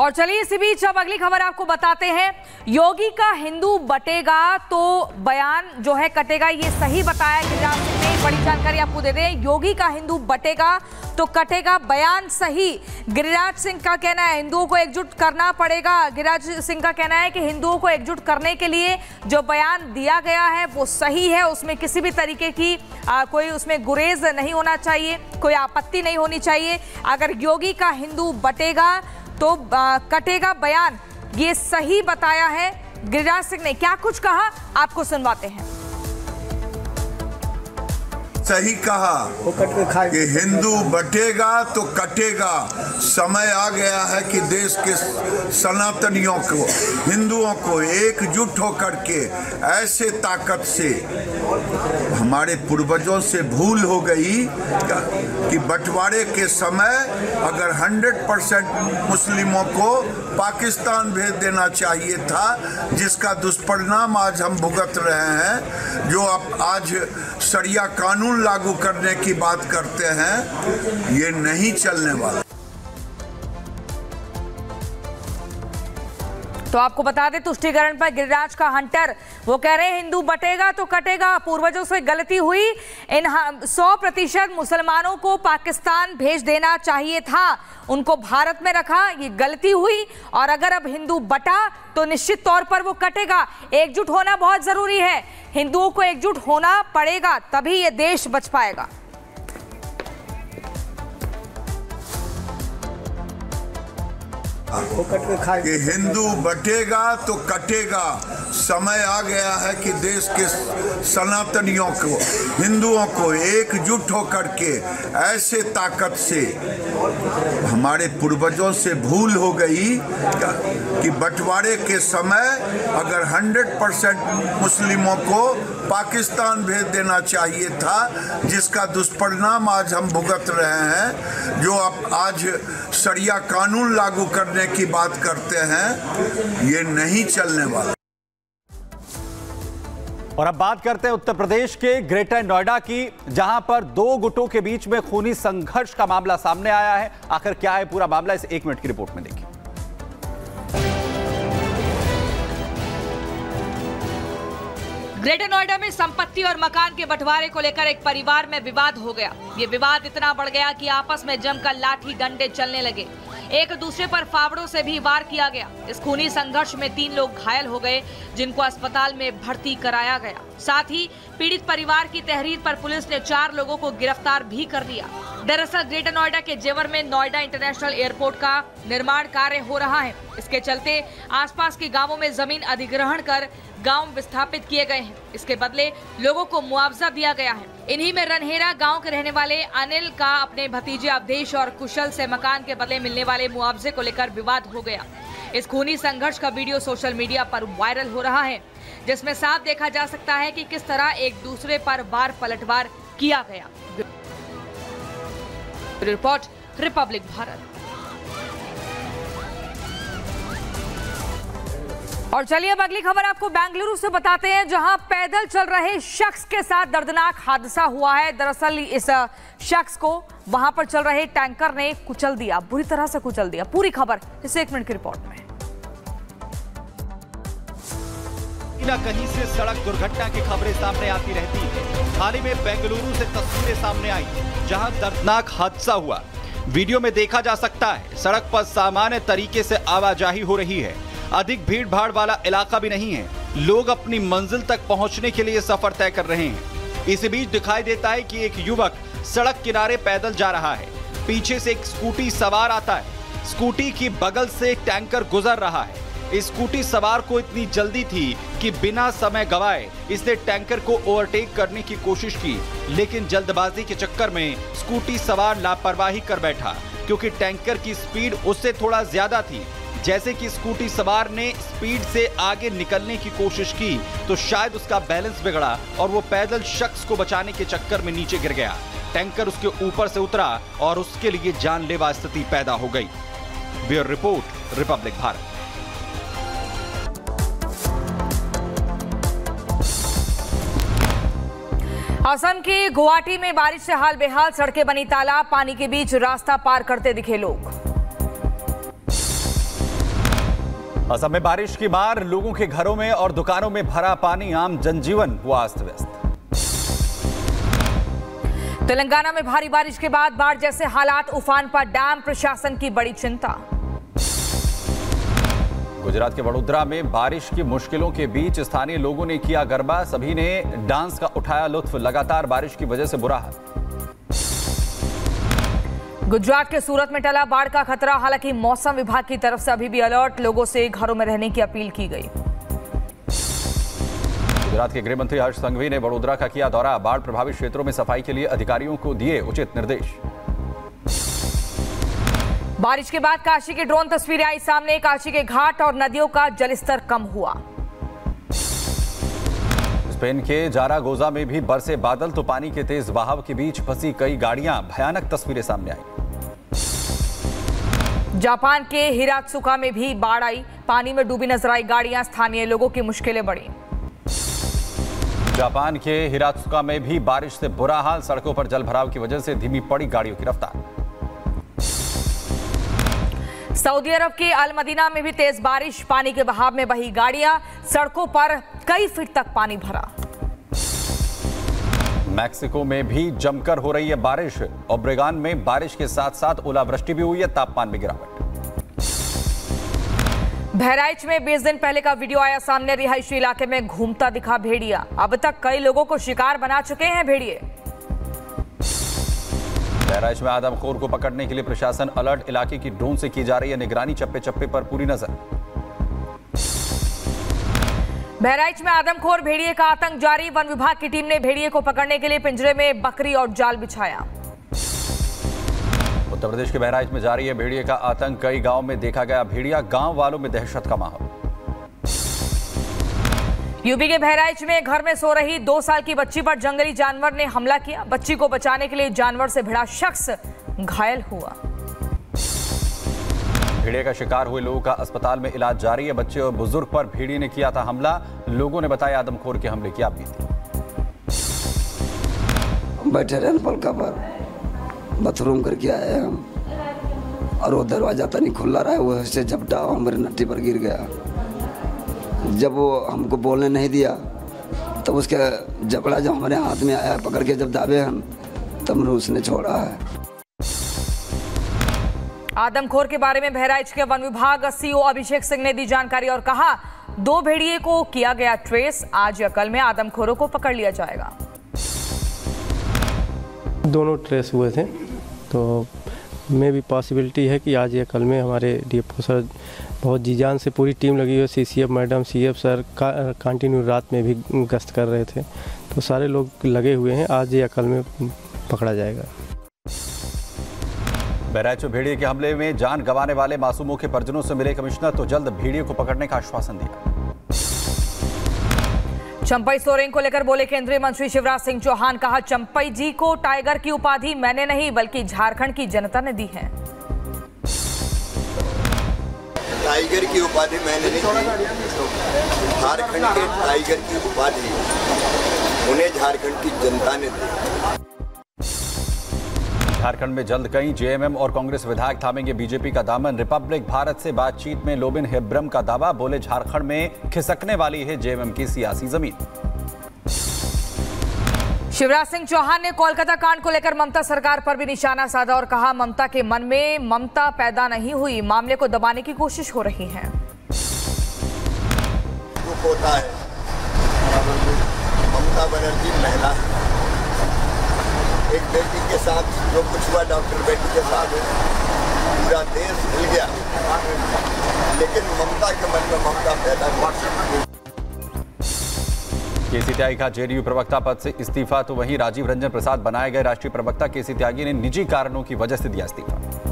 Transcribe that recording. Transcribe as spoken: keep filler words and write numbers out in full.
और चलिए इसी बीच अब अगली खबर आपको बताते हैं। योगी का हिंदू बटेगा तो बयान जो है कटेगा, ये सही बताया गिरिराज सिंह ने। बड़ी जानकारी आपको दे दें, योगी का हिंदू बटेगा तो कटेगा बयान सही, गिरिराज सिंह का कहना है। हिंदुओं को एकजुट करना पड़ेगा। गिरिराज सिंह का कहना है कि हिंदुओं को एकजुट करने के लिए जो बयान दिया गया है वो सही है, उसमें किसी भी तरीके की आ, कोई उसमें गुरेज नहीं होना चाहिए, कोई आपत्ति नहीं होनी चाहिए। अगर योगी का हिंदू बटेगा तो आ, कटेगा बयान, ये सही बताया है गिरिराज सिंह ने। क्या कुछ कहा आपको सुनवाते हैं। सही कहा कि हिंदू बटेगा तो कटेगा। समय आ गया है कि देश के सनातनियों को, हिंदुओं को एकजुट होकर के ऐसे ताकत से, हमारे पूर्वजों से भूल हो गई कि बंटवारे के समय अगर सौ परसेंट मुस्लिमों को पाकिस्तान भेज देना चाहिए था, जिसका दुष्परिणाम आज हम भुगत रहे हैं। जो आप आज शरिया कानून लागू करने की बात करते हैं, ये नहीं चलने वाला। तो आपको बता दें, तुष्टिकरण पर गिरिराज का हंटर, वो कह रहे हैं हिंदू बटेगा तो कटेगा, पूर्वजों से गलती हुई, इन सौ प्रतिशत मुसलमानों को पाकिस्तान भेज देना चाहिए था, उनको भारत में रखा, ये गलती हुई, और अगर अब हिंदू बटा तो निश्चित तौर पर वो कटेगा। एकजुट होना बहुत जरूरी है, हिंदुओं को एकजुट होना पड़ेगा, तभी ये देश बच पाएगा। कि हिंदू बटेगा तो कटेगा। समय आ गया है कि देश के सनातनियों को, हिंदुओं को एकजुट होकर के ऐसे ताकत से, हमारे पूर्वजों से भूल हो गई कि बंटवारे के समय अगर सौ परसेंट मुस्लिमों को पाकिस्तान भेज देना चाहिए था, जिसका दुष्परिणाम आज हम भुगत रहे हैं। जो आप आज शरिया कानून लागू करने की बात करते हैं, ये नहीं चलने वाला। और अब बात करते हैं उत्तर प्रदेश के ग्रेटर नोएडा की, जहां पर दो गुटों के बीच में खूनी संघर्ष का मामला सामने आया है। आखिर क्या है पूरा मामला, इस एक मिनट की रिपोर्ट में देखिए। ग्रेटर नोएडा में संपत्ति और मकान के बंटवारे को लेकर एक परिवार में विवाद हो गया। ये विवाद इतना बढ़ गया कि आपस में जमकर लाठी डंडे चलने लगे, एक दूसरे पर फावड़ों से भी वार किया गया। इस खूनी संघर्ष में तीन लोग घायल हो गए, जिनको अस्पताल में भर्ती कराया गया। साथ ही पीड़ित परिवार की तहरीर पर पुलिस ने चार लोगों को गिरफ्तार भी कर लिया। दरअसल ग्रेटर नोएडा के जेवर में नोएडा इंटरनेशनल एयरपोर्ट का निर्माण कार्य हो रहा है। इसके चलते आसपास के गाँवों में जमीन अधिग्रहण कर गांव विस्थापित किए गए हैं। इसके बदले लोगों को मुआवजा दिया गया है। इन्हीं में रनहेरा गांव के रहने वाले अनिल का अपने भतीजे अवधेश और कुशल से मकान के बदले मिलने वाले मुआवजे को लेकर विवाद हो गया। इस खूनी संघर्ष का वीडियो सोशल मीडिया पर वायरल हो रहा है, जिसमें साफ देखा जा सकता है कि किस तरह एक दूसरे पर वार पलटवार किया गया। Report Republic Bharat. और चलिए अब अगली खबर आपको बेंगलुरु से बताते हैं, जहां पैदल चल रहे शख्स के साथ दर्दनाक हादसा हुआ है। दरअसल इस शख्स को वहां पर चल रहे टैंकर ने कुचल दिया, बुरी तरह से कुचल दिया। पूरी खबर इस एक मिनट की रिपोर्ट में। बिना कहीं से सड़क दुर्घटना की खबरें सामने आती रहती है। हाल ही में बेंगलुरु से तस्वीरें सामने आई, जहाँ दर्दनाक हादसा हुआ। वीडियो में देखा जा सकता है सड़क पर सामान्य तरीके से आवाजाही हो रही है, अधिक भीड़ भाड़ वाला इलाका भी नहीं है। लोग अपनी मंजिल तक पहुंचने के लिए सफर तय कर रहे हैं। इसी बीच दिखाई देता है कि एक युवक सड़क किनारे पैदल जा रहा है, पीछे से एक स्कूटी सवार आता है, स्कूटी की बगल से टैंकर गुजर रहा है। स्कूटी सवार को इतनी जल्दी थी कि बिना समय गवाए इसने टैंकर को ओवरटेक करने की कोशिश की, लेकिन जल्दबाजी के चक्कर में स्कूटी सवार लापरवाही कर बैठा, क्योंकि टैंकर की स्पीड उससे थोड़ा ज्यादा थी। जैसे कि स्कूटी सवार ने स्पीड से आगे निकलने की कोशिश की तो शायद उसका बैलेंस बिगड़ा और वो पैदल शख्स को बचाने के चक्कर में नीचे गिर गया। टैंकर उसके ऊपर से उतरा और उसके लिए जानलेवा स्थिति पैदा हो गई। Bureau report Republic Bharat. Assam के गुवाहाटी में बारिश से हाल बेहाल, सड़कें बनी तालाब, पानी के बीच रास्ता पार करते दिखे लोग। असम में बारिश की मार, लोगों के घरों में और दुकानों में भरा पानी, आम जनजीवन हुआ अस्त व्यस्त। तेलंगाना में भारी बारिश के बाद बाढ़ जैसे हालात उफान पर, डैम प्रशासन की बड़ी चिंता। गुजरात के वडोदरा में बारिश की मुश्किलों के बीच स्थानीय लोगों ने किया गरबा, सभी ने डांस का उठाया लुत्फ, लगातार बारिश की वजह से बुरा हाल। गुजरात के सूरत में टला बाढ़ का खतरा, हालांकि मौसम विभाग की तरफ से अभी भी अलर्ट, लोगों से घरों में रहने की अपील की गई। गुजरात के गृह मंत्री हर्ष संघवी ने वडोदरा का किया दौरा, बाढ़ प्रभावित क्षेत्रों में सफाई के लिए अधिकारियों को दिए उचित निर्देश। बारिश के बाद काशी की ड्रोन तस्वीरें आई सामने, काशी के घाट और नदियों का जलस्तर कम हुआ। स्पेन के जारागोजा में भी बरसे बादल तो पानी के तेज बहाव के बीच फंसी कई गाड़ियां, भयानक तस्वीरें सामने आई। जापान के हिरात्सुका में भी बाढ़ आई, पानी में डूबी नजर आई गाड़ियां, स्थानीय लोगों की मुश्किलें बढ़ी। जापान के हिरात्सुका में भी बारिश से बुरा हाल, सड़कों पर जलभराव की वजह से धीमी पड़ी गाड़ियों की रफ्तार। सऊदी अरब के अल मदीना में भी तेज बारिश, पानी के बहाव में बही गाड़ियां, सड़कों पर कई फीट तक पानी भरा। मैक्सिको में भी जमकर हो रही है बारिश, ओब्रेगॉन में बारिश के साथ साथ ओलावृष्टि भी हुई है, तापमान में गिरावट। बहराइच में बीस दिन पहले का वीडियो आया सामने, रिहायशी इलाके में घूमता दिखा भेड़िया, अब तक कई लोगों को शिकार बना चुके हैं भेड़िए। बहराइच में आदमखोर को पकड़ने के लिए प्रशासन अलर्ट, इलाके की ड्रोन से की जा रही है निगरानी, चप्पे चप्पे पर पूरी नजर। बहराइच में आदमखोर भेड़िए का आतंक जारी, वन विभाग की टीम ने भेड़िए को पकड़ने के लिए पिंजरे में बकरी और जाल बिछाया। उत्तर प्रदेश के बहराइच में जारी है भेड़िए का आतंक, कई गाँव में देखा गया भेड़िया, गाँव वालों में दहशत का माहौल। यूपी के बहराइच में घर में सो रही दो साल की बच्ची पर जंगली जानवर ने हमला किया, बच्ची को बचाने के लिए जानवर से भिड़ा शख्स घायल हुआ। भेड़िए का शिकार हुए लोगों का अस्पताल में इलाज जारी है, बच्चे और बुजुर्ग पर भेड़िए ने किया था हमला, लोगों ने बताया आदमखोर के हमले की आप बीती। बैठे रहे पलका पर, बाथरूम करके आए हम, और वो दरवाजा तो नहीं खुला रहा है, वो से झपटा हमारे नट्टी पर गिर गया। जब वो हमको बोलने नहीं दिया तब तो उसके जबड़ा जब हमारे हाथ में आया, पकड़ के जब दाबे हम तब तो उसने छोड़ा है। आदमखोर के बारे में बहराइच के वन विभाग सीओ अभिषेक सिंह ने दी जानकारी और कहा, दो भेड़िए को किया गया ट्रेस, आज या कल में आदमखोरों को पकड़ लिया जाएगा। दोनों ट्रेस हुए थे तो में भी पॉसिबिलिटी है कि आज या कल में हमारे डीएफओ सर बहुत जीजान से पूरी टीम लगी हुई, सीसीएफ मैडम, सीएफ सर का कंटिन्यू रात में भी गश्त कर रहे थे, तो सारे लोग लगे हुए हैं, आज या कल में पकड़ा जाएगा। बहराइच भेड़िए के हमले में जान गंवाने वाले मासूमों के परिजनों से मिले कमिश्नर, तो जल्द भेड़िए को पकड़ने का आश्वासन दिया। चंपई सोरेन को लेकर बोले केंद्रीय मंत्री शिवराज सिंह चौहान, कहा चंपई जी को टाइगर की उपाधि मैंने नहीं बल्कि झारखंड की जनता ने दी है। टाइगर की उपाधि मैंने नहीं, झारखंड के टाइगर की उपाधि उन्हें झारखंड की जनता ने दी। झारखंड में जल्द कई जेएमएम और कांग्रेस विधायक थामेंगे बीजेपी का दामन, रिपब्लिक भारत से बातचीत में लोबिन हेब्रम का दावा, बोले झारखंड में खिसकने वाली है जेएमएम की सियासी जमीन। शिवराज सिंह चौहान ने कोलकाता कांड को लेकर ममता सरकार पर भी निशाना साधा और कहा, ममता के मन में ममता पैदा नहीं हुई, मामले को दबाने की कोशिश हो रही है। दुख होता है, ममता बनर्जी महिला एक बेटी के साथ जो कुछ हुआ, डॉक्टर बेटी के साथ पूरा देश हिल गया, लेकिन ममता के मन में ममता पैदा हुई। केसी त्यागी का जेडीयू प्रवक्ता पद से इस्तीफा, तो वहीं राजीव रंजन प्रसाद बनाए गए राष्ट्रीय प्रवक्ता केसी त्यागी ने निजी कारणों की वजह से दिया इस्तीफा।